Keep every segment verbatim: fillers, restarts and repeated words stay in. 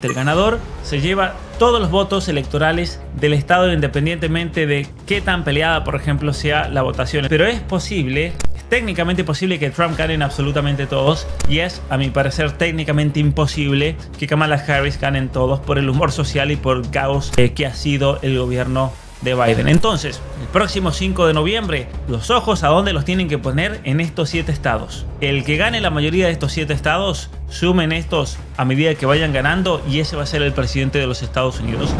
El ganador se lleva todos los votos electorales del estado independientemente de qué tan peleada, por ejemplo, sea la votación. Pero es posible, es técnicamente posible que Trump gane en absolutamente todos y es, a mi parecer, técnicamente imposible que Kamala Harris gane en todos por el humor social y por el caos que ha sido el gobierno de Biden. Entonces, el próximo cinco de noviembre, los ojos a dónde los tienen que poner en estos siete estados. El que gane la mayoría de estos siete estados, sumen estos a medida que vayan ganando y ese va a ser el presidente de los Estados Unidos.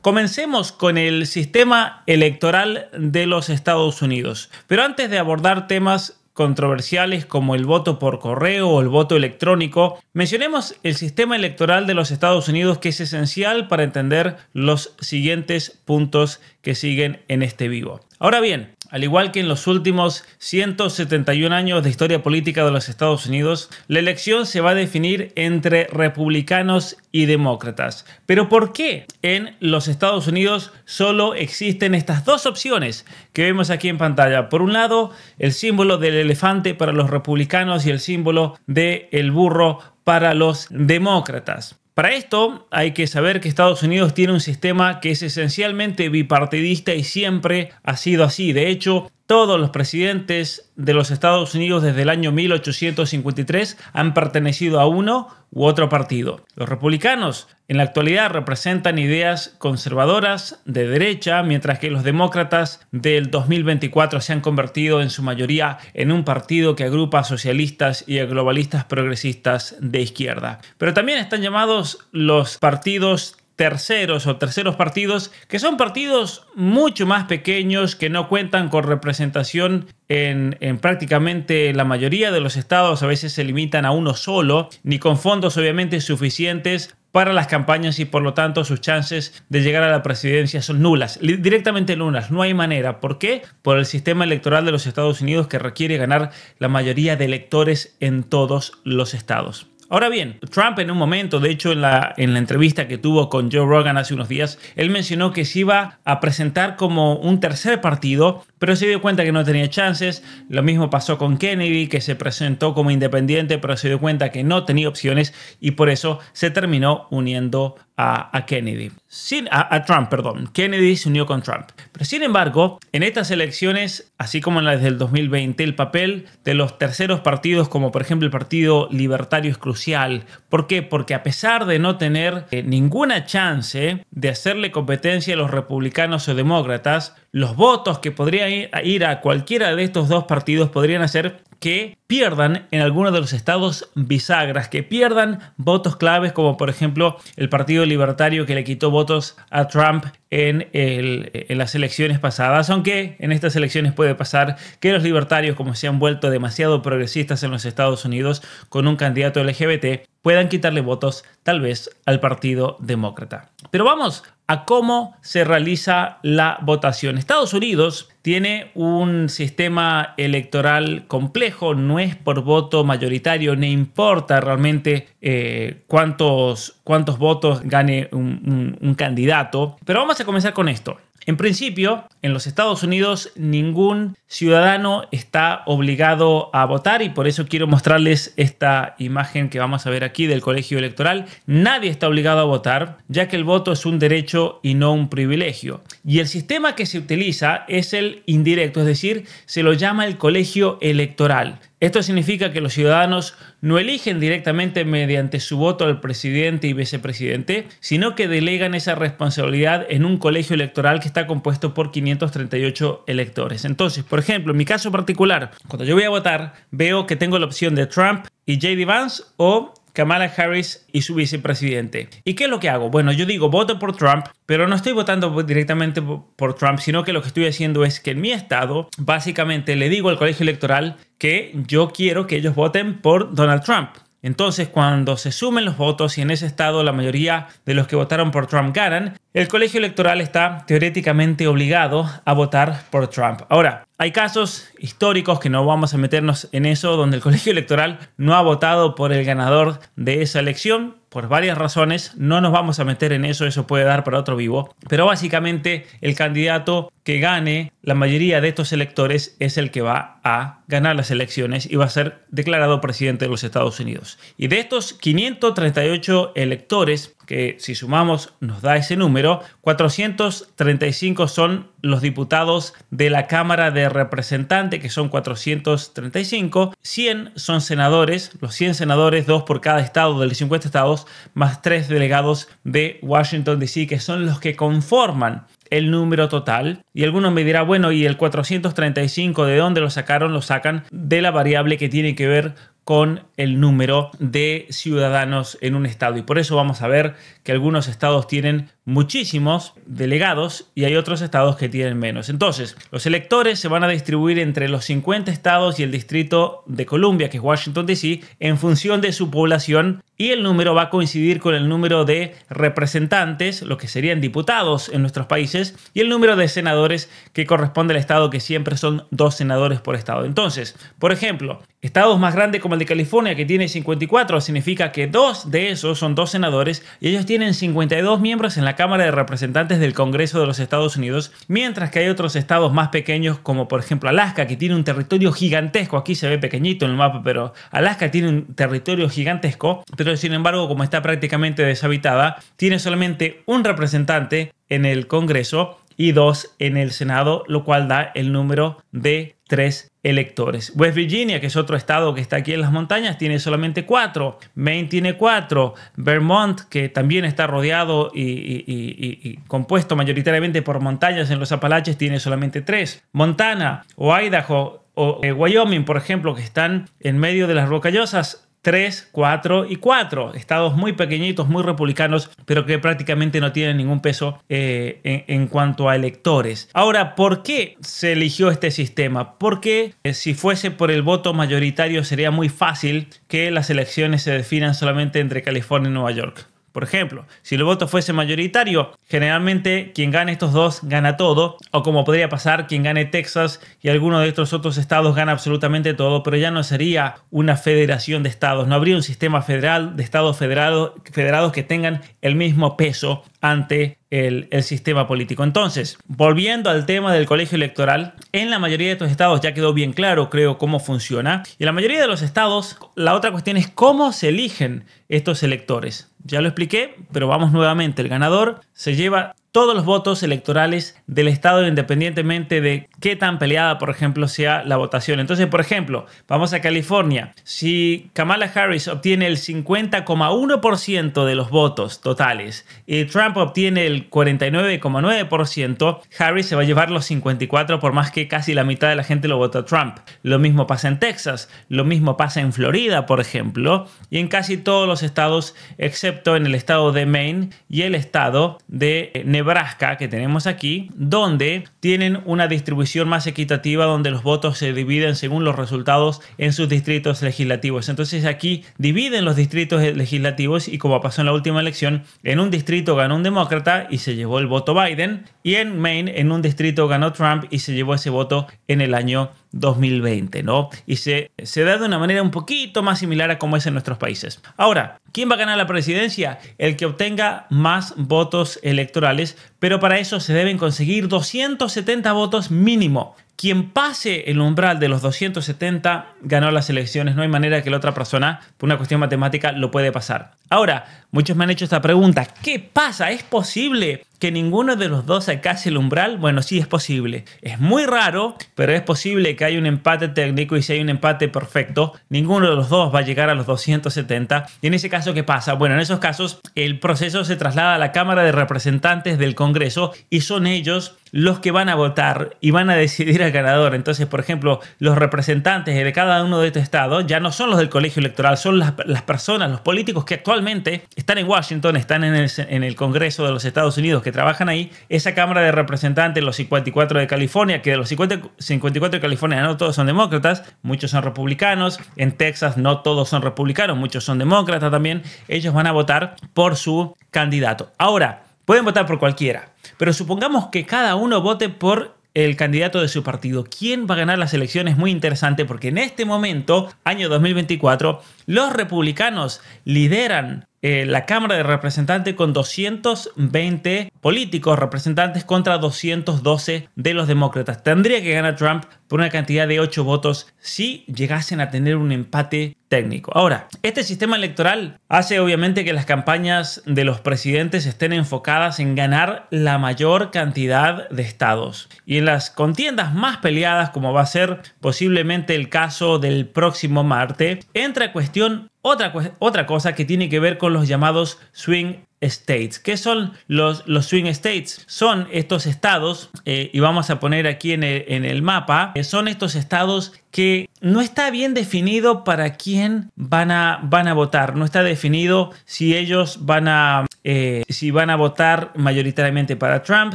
Comencemos con el sistema electoral de los Estados Unidos. Pero antes de abordar temas controversiales como el voto por correo o el voto electrónico, mencionemos el sistema electoral de los Estados Unidos, que es esencial para entender los siguientes puntos que siguen en este vivo. Ahora bien, al igual que en los últimos ciento setenta y un años de historia política de los Estados Unidos, la elección se va a definir entre republicanos y demócratas. Pero ¿por qué en los Estados Unidos solo existen estas dos opciones que vemos aquí en pantalla? Por un lado, el símbolo del elefante para los republicanos y el símbolo del burro para los demócratas. Para esto hay que saber que Estados Unidos tiene un sistema que es esencialmente bipartidista y siempre ha sido así. De hecho, todos los presidentes de los Estados Unidos desde el año mil ochocientos cincuenta y tres han pertenecido a uno u otro partido. Los republicanos en la actualidad representan ideas conservadoras de derecha, mientras que los demócratas del dos mil veinticuatro se han convertido en su mayoría en un partido que agrupa a socialistas y a globalistas progresistas de izquierda. Pero también están llamados los partidos terceros o terceros partidos, que son partidos mucho más pequeños que no cuentan con representación en, en prácticamente la mayoría de los estados, a veces se limitan a uno solo, ni con fondos obviamente suficientes para las campañas y por lo tanto sus chances de llegar a la presidencia son nulas, directamente nulas, no hay manera. ¿Por qué? Por el sistema electoral de los Estados Unidos que requiere ganar la mayoría de electores en todos los estados. Ahora bien, Trump en un momento, de hecho en la, en la entrevista que tuvo con Joe Rogan hace unos días, él mencionó que se iba a presentar como un tercer partido, pero se dio cuenta que no tenía chances. Lo mismo pasó con Kennedy, que se presentó como independiente, pero se dio cuenta que no tenía opciones y por eso se terminó uniendo a, a Kennedy. Sin, a, a Trump, perdón. Kennedy se unió con Trump. Pero sin embargo, en estas elecciones, así como en las del dos mil veinte, el papel de los terceros partidos, como por ejemplo el Partido Libertario, es crucial. ¿Por qué? Porque a pesar de no tener eh, ninguna chance de hacerle competencia a los republicanos o demócratas, los votos que podrían ir a, ir a cualquiera de estos dos partidos podrían hacer que pierdan en alguno de los estados bisagras, que pierdan votos claves, como por ejemplo el Partido Libertario, que le quitó votos a Trump en, el, en las elecciones pasadas, aunque en estas elecciones puede pasar que los libertarios, como se han vuelto demasiado progresistas en los Estados Unidos con un candidato L G B T, puedan quitarle votos tal vez al Partido Demócrata. Pero vamos a cómo se realiza la votación. Estados Unidos tiene un sistema electoral complejo, no es por voto mayoritario, no importa realmente eh, cuántos, cuántos votos gane un, un, un candidato. Pero vamos a comenzar con esto. En principio, en los Estados Unidos ningún ciudadano está obligado a votar y por eso quiero mostrarles esta imagen que vamos a ver aquí del colegio electoral. Nadie está obligado a votar, ya que el voto es un derecho y no un privilegio. Y el sistema que se utiliza es el indirecto, es decir, se lo llama el colegio electoral. Esto significa que los ciudadanos no eligen directamente mediante su voto al presidente y vicepresidente, sino que delegan esa responsabilidad en un colegio electoral que está compuesto por quinientos treinta y ocho electores. Entonces, por ejemplo, en mi caso particular, cuando yo voy a votar, veo que tengo la opción de Trump y J D Vance o Kamala Harris y su vicepresidente. ¿Y qué es lo que hago? Bueno, yo digo voto por Trump, pero no estoy votando directamente por Trump, sino que lo que estoy haciendo es que en mi estado, básicamente le digo al colegio electoral que yo quiero que ellos voten por Donald Trump. Entonces, cuando se sumen los votos y en ese estado la mayoría de los que votaron por Trump ganan, el colegio electoral está teóricamente obligado a votar por Trump. Ahora, Hay casos históricos, que no vamos a meternos en eso, donde el colegio electoral no ha votado por el ganador de esa elección por varias razones. No nos vamos a meter en eso, eso puede dar para otro vivo. Pero básicamente el candidato que gane la mayoría de estos electores es el que va a ganar las elecciones y va a ser declarado presidente de los Estados Unidos. Y de estos quinientos treinta y ocho electores, que si sumamos nos da ese número, cuatrocientos treinta y cinco son los diputados de la Cámara de Representantes, que son cuatrocientos treinta y cinco, cien son senadores, los cien senadores, dos por cada estado de los cincuenta estados, más tres delegados de Washington D C, que son los que conforman el número total. Y algunos me dirán, bueno, ¿y el cuatrocientos treinta y cinco de dónde lo sacaron? Lo sacan de la variable que tiene que ver con el número de ciudadanos en un estado. Y por eso vamos a ver que algunos estados tienen muchísimos delegados y hay otros estados que tienen menos. Entonces, los electores se van a distribuir entre los cincuenta estados y el Distrito de Columbia, que es Washington D C, en función de su población, y el número va a coincidir con el número de representantes, los que serían diputados en nuestros países, y el número de senadores que corresponde al estado, que siempre son dos senadores por estado. Entonces, por ejemplo, estados más grandes como el de California, que tiene cincuenta y cuatro, significa que dos de esos son dos senadores y ellos tienen cincuenta y dos miembros en la Cámara de Representantes del Congreso de los Estados Unidos, mientras que hay otros estados más pequeños, como por ejemplo Alaska, que tiene un territorio gigantesco. Aquí se ve pequeñito en el mapa, pero Alaska tiene un territorio gigantesco, pero sin embargo, como está prácticamente deshabitada, tiene solamente un representante en el Congreso y dos en el Senado, lo cual da el número de tres electores. West Virginia, que es otro estado que está aquí en las montañas, tiene solamente cuatro. Maine tiene cuatro. Vermont, que también está rodeado y, y, y, y compuesto mayoritariamente por montañas en los Apalaches, tiene solamente tres. Montana o Idaho o eh, Wyoming, por ejemplo, que están en medio de las rocallosas, tres, cuatro y cuatro. Estados muy pequeñitos, muy republicanos, pero que prácticamente no tienen ningún peso eh, en, en cuanto a electores. Ahora, ¿por qué se eligió este sistema? Porque eh, si fuese por el voto mayoritario sería muy fácil que las elecciones se definan solamente entre California y Nueva York. Por ejemplo, si el voto fuese mayoritario, generalmente quien gane estos dos gana todo, o como podría pasar, quien gane Texas y alguno de estos otros estados gana absolutamente todo, pero ya no sería una federación de estados, no habría un sistema federal de estados federados, federados que tengan el mismo peso ante el, el sistema político. Entonces, volviendo al tema del colegio electoral, en la mayoría de estos estados ya quedó bien claro, creo, cómo funciona. Y en la mayoría de los estados, la otra cuestión es cómo se eligen estos electores. Ya lo expliqué, pero vamos nuevamente. El ganador se lleva todos los votos electorales del estado, independientemente de qué tan peleada, por ejemplo, sea la votación. Entonces, por ejemplo, vamos a California. Si Kamala Harris obtiene el cincuenta coma uno por ciento de los votos totales y Trump obtiene el cuarenta y nueve coma nueve por ciento, Harris se va a llevar los cincuenta y cuatro por ciento, por más que casi la mitad de la gente lo vota a Trump. Lo mismo pasa en Texas, lo mismo pasa en Florida, por ejemplo, y en casi todos los estados, excepto en el estado de Maine y el estado de Nevada, Nebraska, que tenemos aquí, donde tienen una distribución más equitativa, donde los votos se dividen según los resultados en sus distritos legislativos. Entonces aquí dividen los distritos legislativos y, como pasó en la última elección, en un distrito ganó un demócrata y se llevó el voto Biden, y en Maine en un distrito ganó Trump y se llevó ese voto en el año dos mil veinte, ¿no? Y se, se da de una manera un poquito más similar a como es en nuestros países. Ahora, ¿quién va a ganar la presidencia? El que obtenga más votos electorales, pero para eso se deben conseguir doscientos setenta votos mínimo. Quien pase el umbral de los doscientos setenta ganó las elecciones. No hay manera que la otra persona, por una cuestión matemática, lo puede pasar. Ahora, muchos me han hecho esta pregunta. ¿Qué pasa? ¿Es posible que ninguno de los dos sacase el umbral? Bueno, sí es posible. Es muy raro, pero es posible que haya un empate técnico, y si hay un empate perfecto, ninguno de los dos va a llegar a los doscientos setenta. Y en ese caso, ¿qué pasa? Bueno, en esos casos, el proceso se traslada a la Cámara de Representantes del Congreso y son ellos los que van a votar y van a decidir al ganador. Entonces, por ejemplo, los representantes de cada uno de estos estados ya no son los del colegio electoral, son las, las personas, los políticos que actualmente están en Washington, están en el, en el Congreso de los Estados Unidos, que trabajan ahí. Esa Cámara de Representantes, los cincuenta y cuatro de California, que de los cincuenta, cincuenta y cuatro de California no todos son demócratas, muchos son republicanos. En Texas no todos son republicanos, muchos son demócratas también. Ellos van a votar por su candidato. Ahora, pueden votar por cualquiera, pero supongamos que cada uno vote por el candidato de su partido. ¿Quién va a ganar las elecciones? Muy interesante, porque en este momento, año dos mil veinticuatro, los republicanos lideran eh, la Cámara de Representantes con doscientos veinte políticos representantes contra doscientos doce de los demócratas. Tendría que ganar Trump por una cantidad de ocho votos si llegasen a tener un empate técnico. Ahora, este sistema electoral hace obviamente que las campañas de los presidentes estén enfocadas en ganar la mayor cantidad de estados. Y en las contiendas más peleadas, como va a ser posiblemente el caso del próximo martes, entra en cuestión otra, otra cosa que tiene que ver con los llamados swing states. ¿Qué son los, los swing states? Son estos estados, eh, y vamos a poner aquí en el, en el mapa, eh, son estos estados que no está bien definido para quién van a, van a votar. No está definido si ellos van a, eh, si van a votar mayoritariamente para Trump,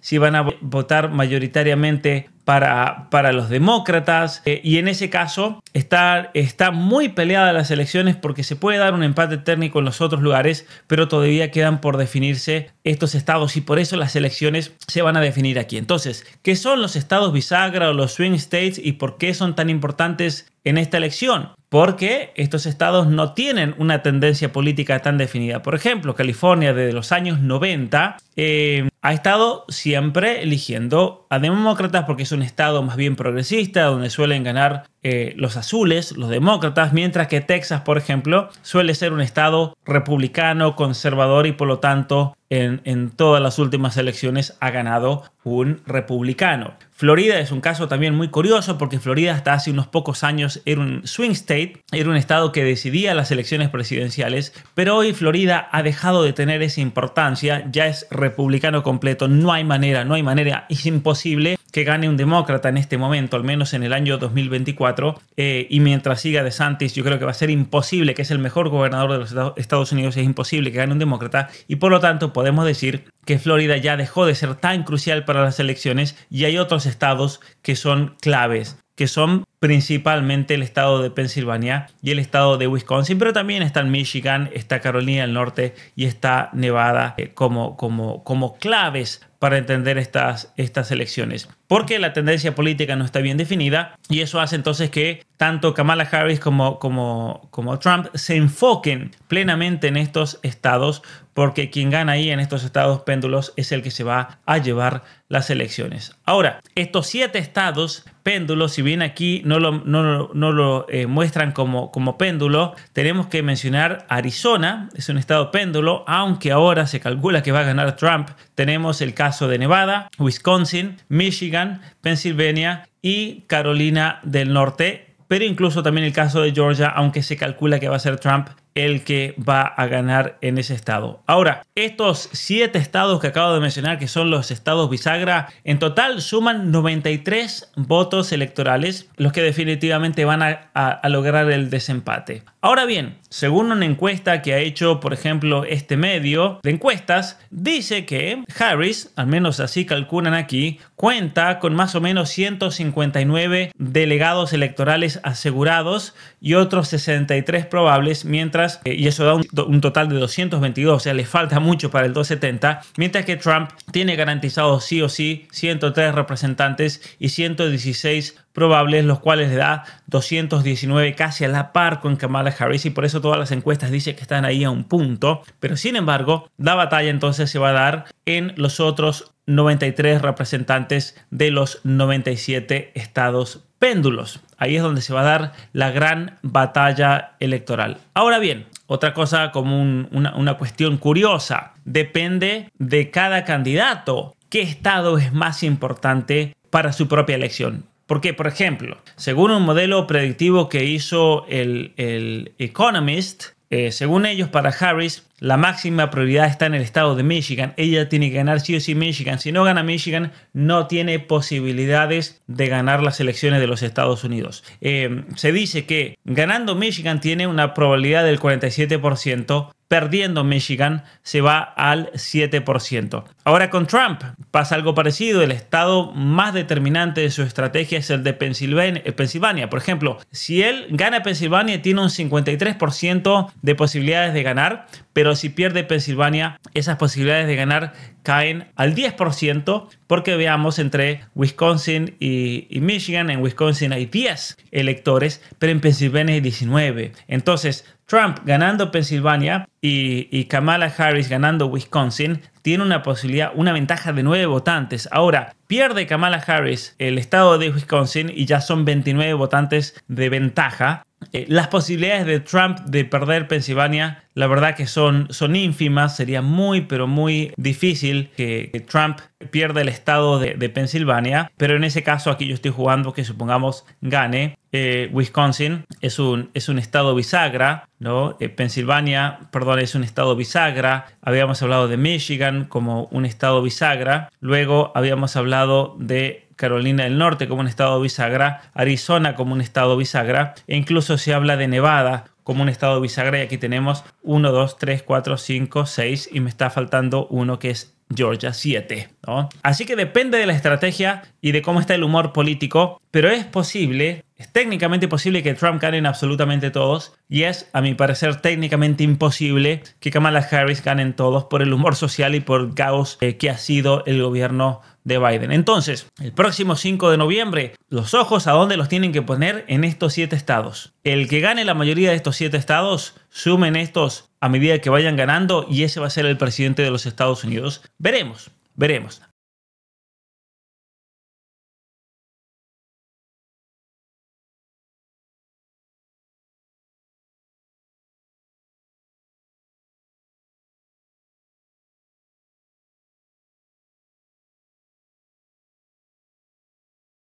si van a votar mayoritariamente para, para los demócratas. Eh, y en ese caso está, está muy peleada las elecciones, porque se puede dar un empate técnico en los otros lugares, pero todavía quedan por definirse estos estados, y por eso las elecciones se van a definir aquí. Entonces, ¿qué son los estados bisagra o los swing states y por qué son tan importantes en esta elección? Porque estos estados no tienen una tendencia política tan definida. Por ejemplo, California desde los años noventa eh, ha estado siempre eligiendo a demócratas, porque es un estado más bien progresista, donde suelen ganar eh, los azules, los demócratas, mientras que Texas, por ejemplo, suele ser un estado republicano, conservador, y por lo tanto en, en todas las últimas elecciones ha ganado un republicano. Florida es un caso también muy curioso, porque Florida hasta hace unos pocos años era un swing state, era un estado que decidía las elecciones presidenciales, pero hoy Florida ha dejado de tener esa importancia, ya es republicano completo. No hay manera, no hay manera, es imposible que gane un demócrata en este momento, al menos en el año dos mil veinticuatro, eh, y mientras siga DeSantis, yo creo que va a ser imposible, que es el mejor gobernador de los Estados Unidos, es imposible que gane un demócrata, y por lo tanto podemos decir que Florida ya dejó de ser tan crucial para las elecciones, y hay otros estados que son claves, que son principalmente el estado de Pensilvania y el estado de Wisconsin, pero también está Michigan, está Carolina del Norte y está Nevada eh, como, como, como claves para entender estas, estas elecciones, porque la tendencia política no está bien definida, y eso hace entonces que tanto Kamala Harris como, como, como Trump se enfoquen plenamente en estos estados, porque quien gana ahí en estos estados péndulos es el que se va a llevar las elecciones. Ahora, estos siete estados péndulos, si bien aquí no lo, no, no lo eh, muestran como, como péndulo, tenemos que mencionar Arizona, es un estado péndulo, aunque ahora se calcula que va a ganar Trump. Tenemos el caso de Nevada, Wisconsin, Michigan, Pennsylvania y Carolina del Norte, pero incluso también el caso de Georgia, aunque se calcula que va a ser Trump el que va a ganar en ese estado. Ahora, estos siete estados que acabo de mencionar, que son los estados bisagra, en total suman noventa y tres votos electorales, los que definitivamente van a, a, a lograr el desempate. Ahora bien, según una encuesta que ha hecho, por ejemplo, este medio de encuestas, dice que Harris, al menos así calculan aquí, cuenta con más o menos ciento cincuenta y nueve delegados electorales asegurados y otros sesenta y tres probables, mientras y eso da un, un total de doscientos veintidós, o sea, le falta mucho para el doscientos setenta, mientras que Trump tiene garantizados sí o sí ciento tres representantes y ciento dieciséis probables, los cuales le da doscientos diecinueve, casi a la par con Kamala Harris, y por eso todas las encuestas dicen que están ahí a un punto, pero sin embargo, la batalla entonces se va a dar en los otros noventa y tres representantes de los noventa y siete estados péndulos. Ahí es donde se va a dar la gran batalla electoral. Ahora bien, otra cosa como un, una, una cuestión curiosa, depende de cada candidato qué estado es más importante para su propia elección. Porque, por ejemplo, según un modelo predictivo que hizo el, el Economist, eh, según ellos, para Harris la máxima prioridad está en el estado de Michigan. Ella tiene que ganar sí o sí Michigan. Si no gana Michigan, no tiene posibilidades de ganar las elecciones de los Estados Unidos. Eh, se dice que ganando Michigan tiene una probabilidad del cuarenta y siete por ciento. Perdiendo Michigan se va al siete por ciento. Ahora con Trump pasa algo parecido. El estado más determinante de su estrategia es el de Pensilvania. Pensilvania. Por ejemplo, si él gana Pensilvania, tiene un cincuenta y tres por ciento de posibilidades de ganar, pero pero si pierde Pensilvania, esas posibilidades de ganar caen al diez por ciento, porque veamos, entre Wisconsin y, y Michigan, en Wisconsin hay diez electores, pero en Pensilvania hay diecinueve. Entonces, Trump ganando Pensilvania y, y Kamala Harris ganando Wisconsin tiene una posibilidad, una ventaja de nueve votantes. Ahora, pierde Kamala Harris el estado de Wisconsin y ya son veintinueve votantes de ventaja. Eh, las posibilidades de Trump de perder Pensilvania, la verdad que son, son ínfimas. Sería muy, pero muy difícil que, que Trump pierda el estado de, de Pensilvania. Pero en ese caso aquí yo estoy jugando que supongamos gane. Eh, Wisconsin es un, es un estado bisagra, ¿no? Eh, Pensilvania, perdón, es un estado bisagra. Habíamos hablado de Michigan como un estado bisagra. Luego habíamos hablado de Carolina del Norte como un estado bisagra, Arizona como un estado bisagra, e incluso se habla de Nevada como un estado bisagra, y aquí tenemos uno, dos, tres, cuatro, cinco, seis, y me está faltando uno que es Georgia, siete, ¿no? Así que depende de la estrategia y de cómo está el humor político, pero es posible, es técnicamente posible que Trump gane en absolutamente todos, y es, a mi parecer, técnicamente imposible que Kamala Harris gane en todos por el humor social y por el caos eh, que ha sido el gobierno de Biden. Entonces, el próximo cinco de noviembre, los ojos a dónde los tienen que poner en estos siete estados. El que gane la mayoría de estos siete estados, sumen estos a medida que vayan ganando, y ese va a ser el presidente de los Estados Unidos. Veremos, veremos.